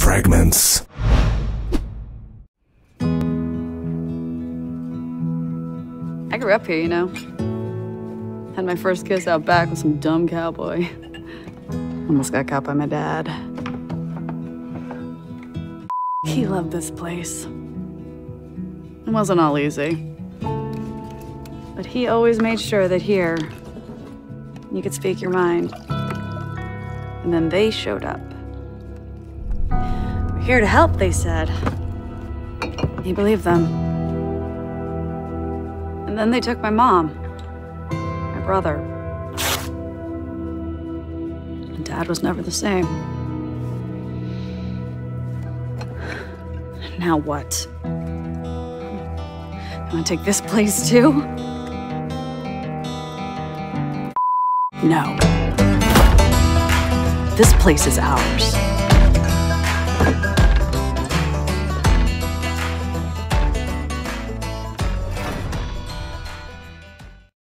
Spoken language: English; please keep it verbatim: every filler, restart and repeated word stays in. fragments. I grew up here, you know. Had my first kiss out back with some dumb cowboy. Almost got caught by my dad. He loved this place. It wasn't all easy. But he always made sure that here, you could speak your mind. And then they showed up. We're here to help, they said. He believed them. And then they took my mom, my brother. And Dad was never the same. Now what? You wanna take this place too? No. This place is ours.